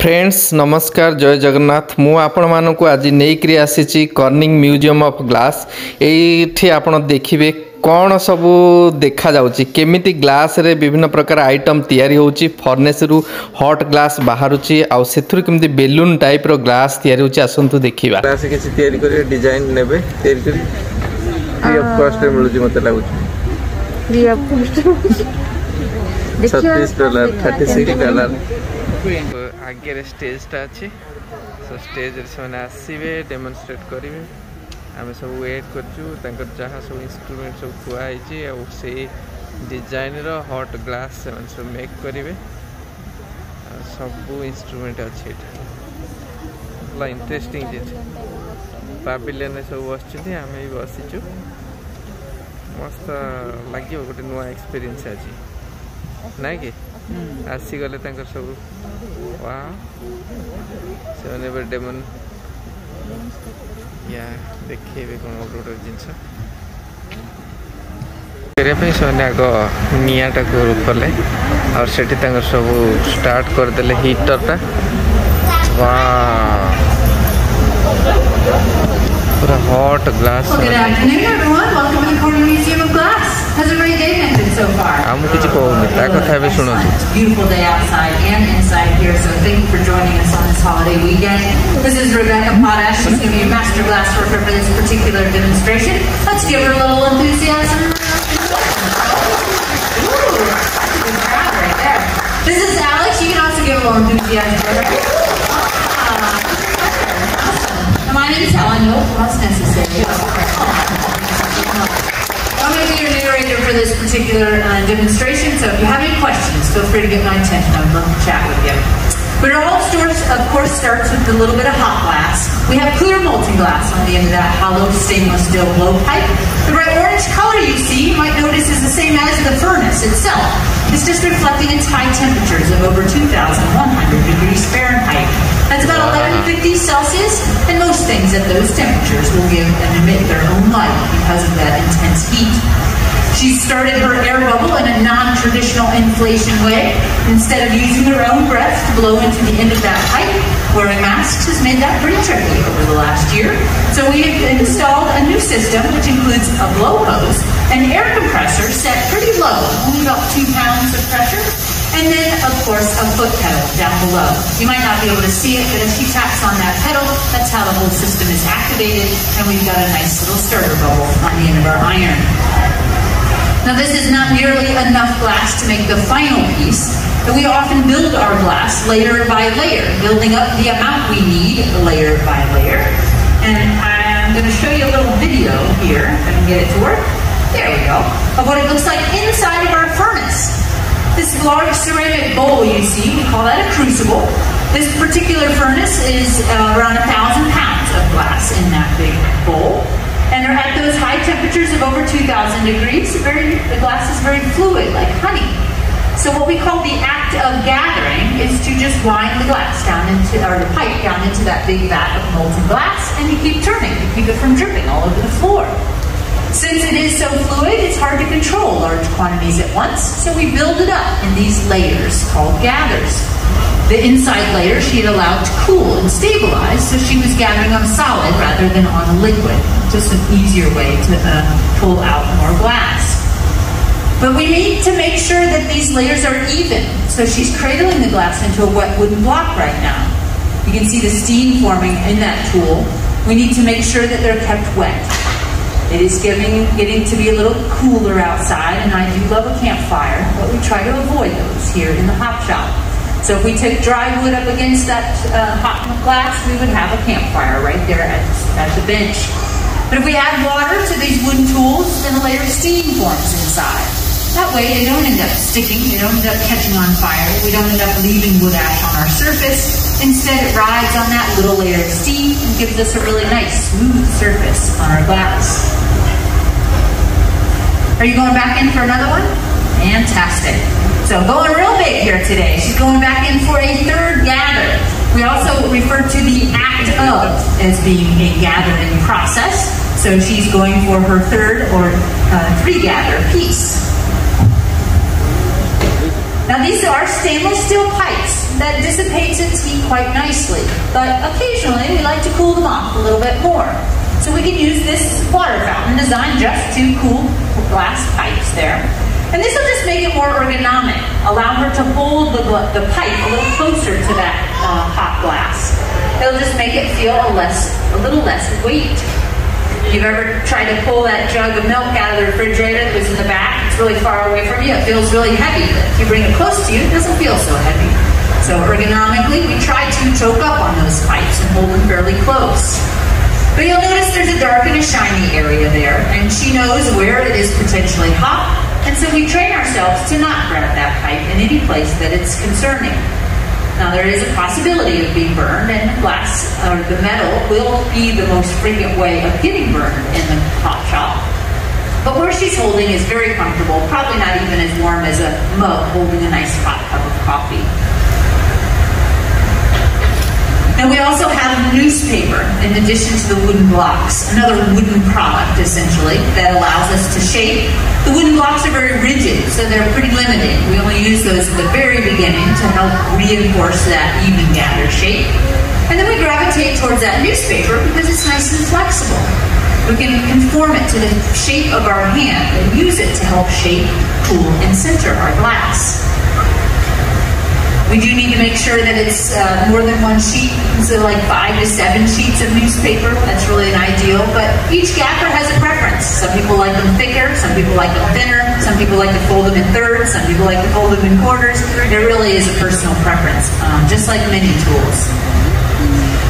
Friends नमस्कार जय जगन्नाथ मु आपण मानक आज नहीं करी आसी कर्निंग म्यूजियम ऑफ ग्लास एठी आपण देखिबे कौन सबू देखा जाउची केमिति ग्लास रे विभिन्न प्रकार आइटम तयारी होउची फर्नेस रु हॉट ग्लास बाहरुची आ सेथुर केमिति बेलून टाइप रो ग्लास तयारी होउची असंतु देखिबा ग्लास के छि तयारी करी डिजाइन नेबे तयारी करी फ्री ऑफ कॉस्ट रे मिलुची मते लागुची फ्री ऑफ कॉस्ट देखियो $36 $36 आगे स्टेज टा अच्छी सो स्टेज से आसवे डेमोन्स्ट्रेट करेंगे आम सब वेट कर जहाँ सब इंस्ट्रूमेंट सब थुआई से डिजाइन हॉट ग्लास से सब मेक करेंगे सब इंस्ट्रूमेंट अच्छे बहुत इंटरेस्टिंग जिन पाविलियन सब बस आम भी बसीचु मस्त लगे गोटे नुआ एक्सपीरियंस अच्छी ना कि आसीगले सब वाह डेमन या देखे कौन गोटे जिनस आग निटा को कले और से सब स्टार्ट करदे हीटरटा पूरा hot glass I'm going to go with that. It's a beautiful day outside and inside here, so thank you for joining us on this holiday weekend. This is Rebecca Potash. She's going to be a master glass worker for this particular demonstration. Let's give her a little enthusiasm. Ooh, good crowd right there. This is Alex. You can also give a little enthusiasm for her. Awesome. My name is Helen. No, that's necessary. I'm going to be your narrator for this particular demonstration, so if you have any questions, feel free to get my attention. I'd love to chat with you. But our whole story, of course, starts with a little bit of hot glass. We have clear molten glass on the end of that hollow stainless steel blowpipe. The bright orange color you see, you might notice, is the same as the furnace itself. It's just reflecting its high temperatures of over 2,100 degrees Fahrenheit. That's about 1150 Celsius, and most things at those temperatures will give and emit their own light because of that intense heat. She started her air bubble in a non-traditional inflation way. Instead of using her own breath to blow into the end of that pipe, wearing masks has made that pretty tricky over the last year. So we have installed a new system which includes a blow hose, an air compressor set pretty low, only about 2 pounds of pressure, and then, of course, a foot pedal down below. You might not be able to see it, but if she taps on that pedal, that's how the whole system is activated, and we've got a nice little starter bubble on the end of our iron. Now, this is not nearly enough glass to make the final piece, but we often build our glass layer by layer, building up the amount we need layer by layer. And I'm going to show you a little video here, if I can get it to work. There we go, of what it looks like inside of our furnace. This large ceramic bowl you see, we call that a crucible. This particular furnace is around 1,000 pounds of glass in that big bowl. And they're at those high temperatures of over 2,000 degrees. The glass is very fluid, like honey. So what we call the act of gathering is to just wind the glass down into, or the pipe down into that big vat of molten glass, and you keep turning to keep it from dripping all over the floor. Since it is so fluid, it's hard to control large quantities at once, so we build it up in these layers called gathers. The inside layer she had allowed to cool and stabilize, so she was gathering on solid rather than on a liquid. Just an easier way to pull out more glass. But we need to make sure that these layers are even, so she's cradling the glass into a wet wooden block right now. You can see the steam forming in that tool. We need to make sure that they're kept wet. It is getting to be a little cooler outside, and I do love a campfire, but we try to avoid those here in the hop shop. So if we took dry wood up against that hot glass, we would have a campfire right there at the bench. But if we add water to these wooden tools, then a layer of steam forms inside. That way they don't end up sticking, they don't end up catching on fire, we don't end up leaving wood ash on our surface. Instead, it rides on that little layer of steam and gives us a really nice, smooth surface on our glass. Are you going back in for another one? Fantastic. So going real big here today. She's going back in for a third gather. We also refer to the act of as being a gathering process. So she's going for her third or three-gather piece. Now these are stainless steel pipes. that dissipates its heat quite nicely. But occasionally, we like to cool them off a little bit more. So we can use this water fountain designed just to cool glass pipes there. And this will just make it more ergonomic, allow her to hold the pipe a little closer to that hot glass. It'll just make it feel a little less weight. If you've ever tried to pull that jug of milk out of the refrigerator that was in the back, it's really far away from you, it feels really heavy. But if you bring it close to you, it doesn't feel so heavy. So ergonomically, we try to choke up on those pipes and hold them fairly close. But you'll notice there's a dark and a shiny area there, and she knows where it is potentially hot, and so we train ourselves to not grab that pipe in any place that it's concerning. Now there is a possibility of being burned, and glass or the metal will be the most frequent way of getting burned in the hot shop. But where she's holding is very comfortable, probably not even as warm as a mug holding a nice hot cup of coffee. And we also have newspaper, in addition to the wooden blocks, another wooden product, essentially, that allows us to shape. The wooden blocks are very rigid, so they're pretty limited. We only use those at the very beginning to help reinforce that even gather shape. And then we gravitate towards that newspaper because it's nice and flexible. We can conform it to the shape of our hand and use it to help shape, cool, and center our glass. We do need to make sure that it's more than one sheet, so like 5 to 7 sheets of newspaper. That's really an ideal, but each gaffer has a preference. Some people like them thicker, some people like them thinner, some people like to fold them in thirds, some people like to fold them in quarters. There really is a personal preference, just like many tools.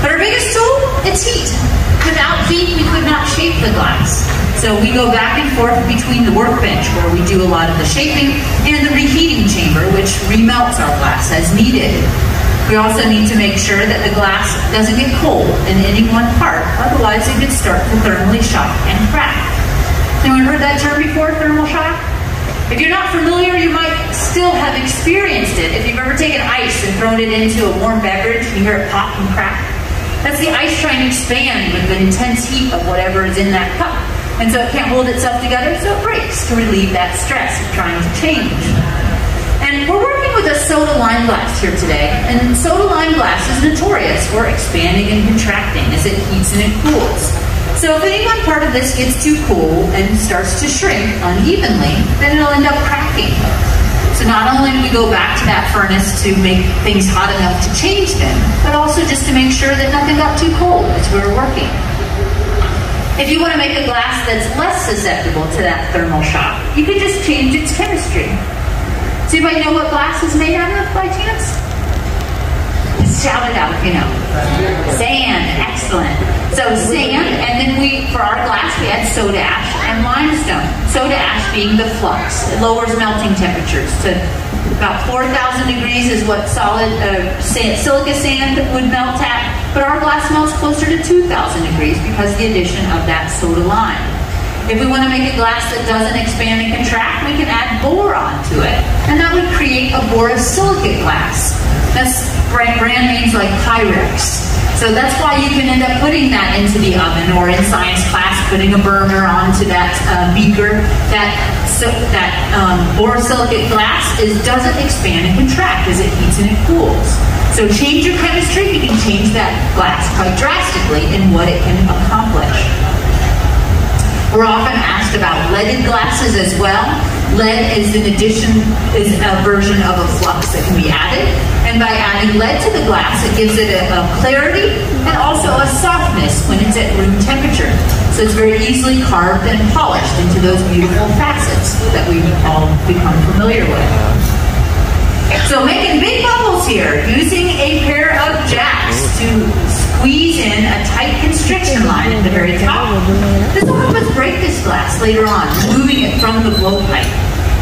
But our biggest tool, it's heat. Without heat, we could not shape the glass. So we go back and forth between the workbench, where we do a lot of the shaping, and the reheating chamber, which remelts our glass as needed. We also need to make sure that the glass doesn't get cold in any one part, otherwise it could start to thermally shock and crack. Anyone heard that term before, thermal shock? If you're not familiar, you might still have experienced it. If you've ever taken ice and thrown it into a warm beverage, you hear it pop and crack. That's the ice trying to expand with the intense heat of whatever is in that cup. And so it can't hold itself together, so it breaks to relieve that stress of trying to change. And we're working with a soda lime glass here today, and soda lime glass is notorious for expanding and contracting as it heats and it cools. So if any one part of this gets too cool and starts to shrink unevenly, then it'll end up cracking. So not only do we go back to that furnace to make things hot enough to change them, but also just to make sure that nothing got too cold as we were working. If you want to make a glass that's less susceptible to that thermal shock, you can just change its chemistry. Does anybody know what glass is made out of by chance? Just shout it out, you know. Sand, excellent. So sand, and then for our glass, we add soda ash and limestone. Soda ash being the flux. It lowers melting temperatures to about 4,000 degrees is what solid silica sand would melt at. But our glass melts closer to 2,000 degrees because of the addition of that soda lime. If we want to make a glass that doesn't expand and contract, we can add boron to it. And that would create a borosilicate glass. That's brand names like Pyrex. So that's why you can end up putting that into the oven, or in science class, putting a burner onto that beaker. That borosilicate glass doesn't expand and contract as it heats and it cools. So change your chemistry, you can change that glass quite drastically in what it can accomplish. We're often asked about leaded glasses as well. Lead is a version of a flux that can be added. And by adding lead to the glass, it gives it a clarity and also a softness when it's at room temperature. So it's very easily carved and polished into those beautiful facets that we've all become familiar with. So making big bubbles here, using a pair of jacks to squeeze in a tight constriction line at the very top. This will help us break this glass later on, removing it from the blowpipe.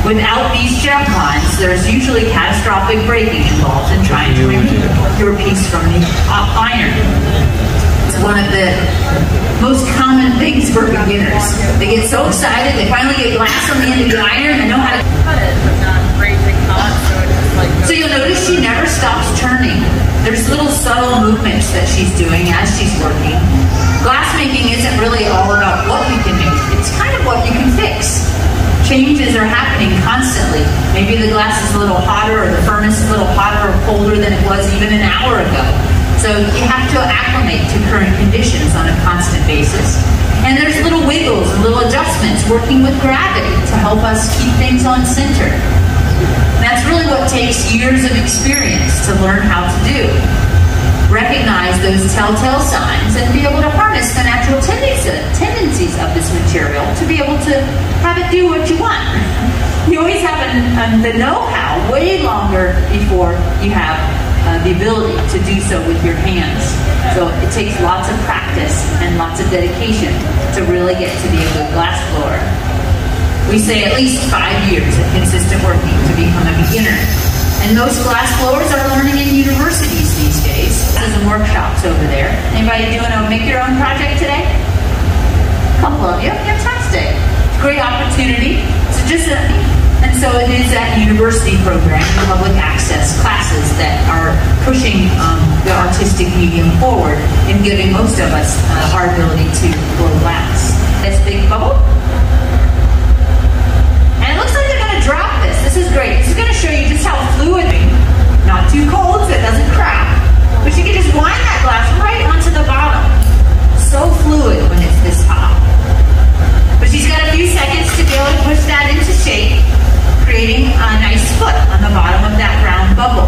Without these jack lines, there's usually catastrophic breaking involved in trying to remove your piece from the iron. It's one of the most common things for beginners. They get so excited, they finally get glass on the end of the iron and know how to cut it. So you'll notice she never stops turning. There's little subtle movements that she's doing as she's working. Glass making isn't really all about what you can make. It's kind of what you can fix. changes are happening constantly. Maybe the glass is a little hotter, or the furnace is a little hotter or colder than it was even an hour ago. So you have to acclimate to current conditions on a constant basis. And there's little wiggles and little adjustments working with gravity to help us keep things on center. And that's really what takes years of experience to learn how to do. Recognize those telltale signs and be able to harness the natural tendencies of this material to be able to have it do what you want. You always have the know-how way longer before you have the ability to do so with your hands. So it takes lots of practice and lots of dedication to really get to be a good glass blower. We say at least 5 years of consistent working to become a beginner. And most glass blowers are learning in universities these days. There's some workshops over there. Anybody doing a make your own project today? A couple of you. Fantastic. Great opportunity. So and so it is that university program, public access classes that are pushing the artistic medium forward and giving most of us our ability to blow glass. This big bubble. And it looks like they're going to drop this. This is great. This is going to show you just how fluid, not too cold so it doesn't crack, but you can just wind that glass right onto the bottom. So fluid when it's this hot. But she's got a few seconds to be able to push that into shape, creating a nice foot on the bottom of that round bubble.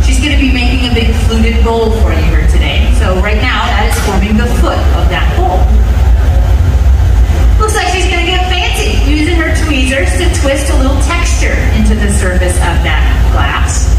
She's going to be making a big fluted bowl for you here today. So right now that is forming the foot of that bowl. Looks like she's going to get fancy, using her tweezers to twist a little texture into the surface of that glass.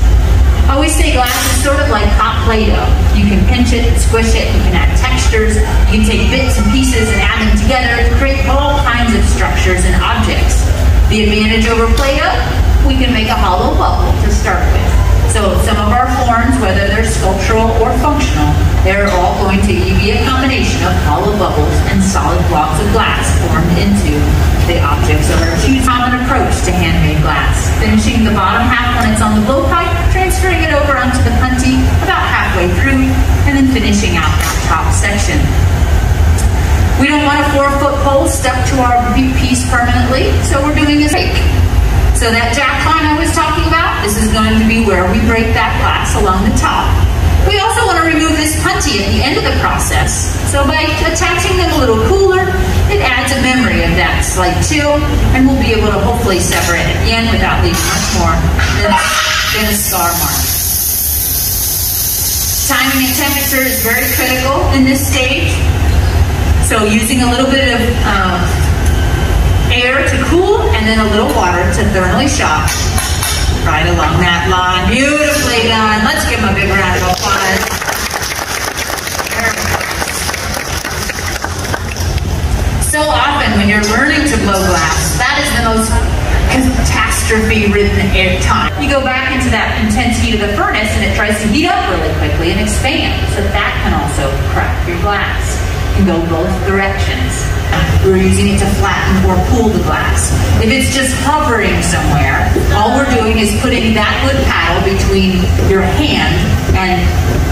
I always say glass is sort of like hot Play-Doh. You can pinch it and squish it, you can add textures, you can take bits and pieces and add them together to create all kinds of structures and objects. The advantage over Play-Doh, we can make a hollow bubble to start with. So some of our forms, whether they're sculptural or functional, they're all going to be a combination of hollow bubbles and solid blocks of glass formed into the objects of our choosing. Common approach to handmade glass. Finishing the bottom half when it's on the blowpipe, transferring it over onto the punty about halfway through, and then finishing out that top section. We don't want a 4-foot pole stuck to our piece permanently, so we're doing a fake. So that jack line I was talking about, this is going to be where we break that glass along the top. We also want to remove this punty at the end of the process, so by attaching them a little cooler, it adds a memory of that slight chill, and we'll be able to hopefully separate it again without leaving much more than a scar mark. Timing and temperature is very critical in this stage, so using a little bit of air to cool and then a little water to thermally shock. Right along that line, beautifully done. Let's give them a big round of applause. There we go. So often when you're learning to blow glass, that is the most catastrophe-ridden time. You go back into that intense heat of the furnace and it tries to heat up really quickly and expand, so that can also crack your glass. It can go both directions. We're using it to flatten or cool the glass. If it's just hovering somewhere, all we're doing is putting that wood paddle between your hand and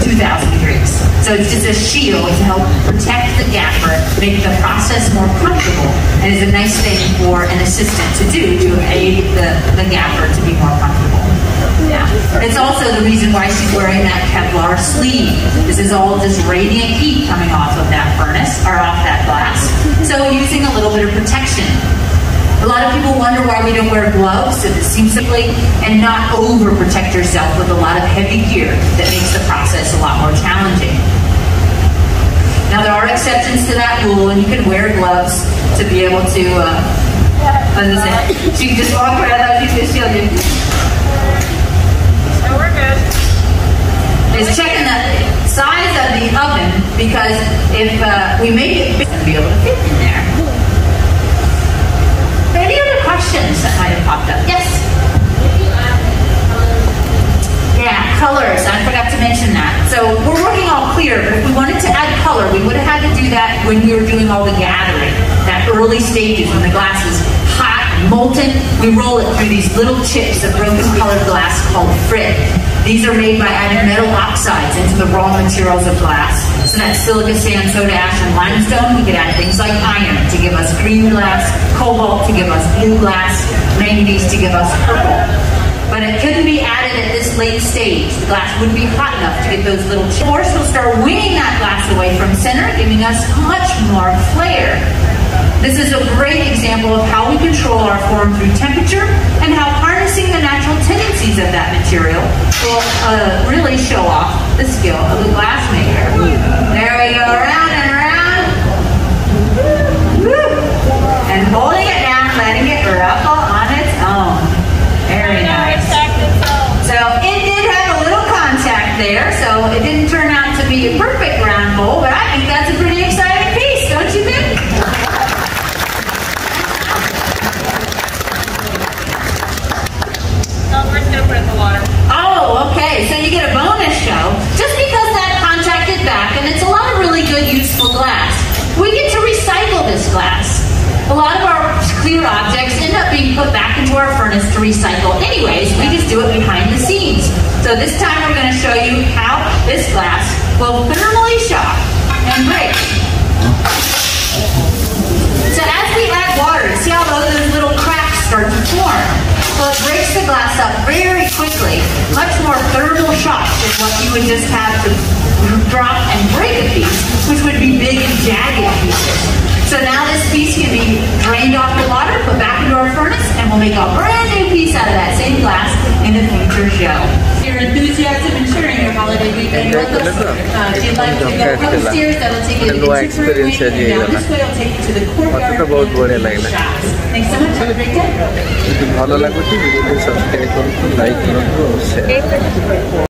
2,000 degrees. So it's just a shield to help protect the gaffer, make the process more comfortable, and is a nice thing for an assistant to do to aid the gaffer to be more comfortable. Yeah. It's also the reason why she's wearing that Kevlar sleeve. This is all just radiant heat coming off of that furnace, or off that glass. So using a little bit of protection. A lot of people wonder why we don't wear gloves, so it seems simply, and not overprotect yourself with a lot of heavy gear that makes the process a lot more challenging. Now there are exceptions to that rule, and you can wear gloves to be able to, she can just walk right out of the shield. So we're good. It's checking that size of the oven, because if we make it, it's going to be able to fit in there. Any other questions that might have popped up? Yes? Yeah, colors. I forgot to mention that. So we're working all clear, but if we wanted to add color, we would have had to do that when we were doing all the gathering, that early stages when the glass is hot and molten. We roll it through these little chips of broken colored glass called frit. These are made by adding metal oxides into the raw materials of glass. So that's silica, sand, soda ash, and limestone. We could add things like iron to give us green glass, cobalt to give us blue glass, manganese to give us purple. But it couldn't be added at this late stage. The glass wouldn't be hot enough to get those little chips. Force will start winning that glass away from center, giving us much more flair. This is a great example of how we control our form through temperature and how harnessing the natural tendencies of that material will really show off the skill of the glassmaker. There we go, round and around. Woo. And holding it down, letting it ruffle on its own. Very nice. So it did have a little contact there, so it didn't turn out to be a perfect round bowl, but I think that's a pretty exciting piece, don't you think? No, we're just going to put it in the water. Oh, okay, so you get a bonus show, just because that contacted back, and it's a lot of really good, useful glass. We get to recycle this glass. A lot of our clear objects end up being put back into our furnace to recycle anyways. We just do it behind the scenes. So this time we're going to show you how this glass will thermally shock and break. So as we add water, see how those little cracks start to form? Well, it breaks the glass up very quickly. Much more thermal shock than what you would just have to drop and break a piece, which would be big and jagged pieces. So now this piece can be drained off the water, put back into our furnace, and we'll make a brand new piece out of that same glass in a future show. Your enthusiasm and sharing your holiday weekend with us. If you'd like to go upstairs, that'll take you to the super room, and down this way, it'll take you to the courtyard and the shops. Thanks so much. Have a great day.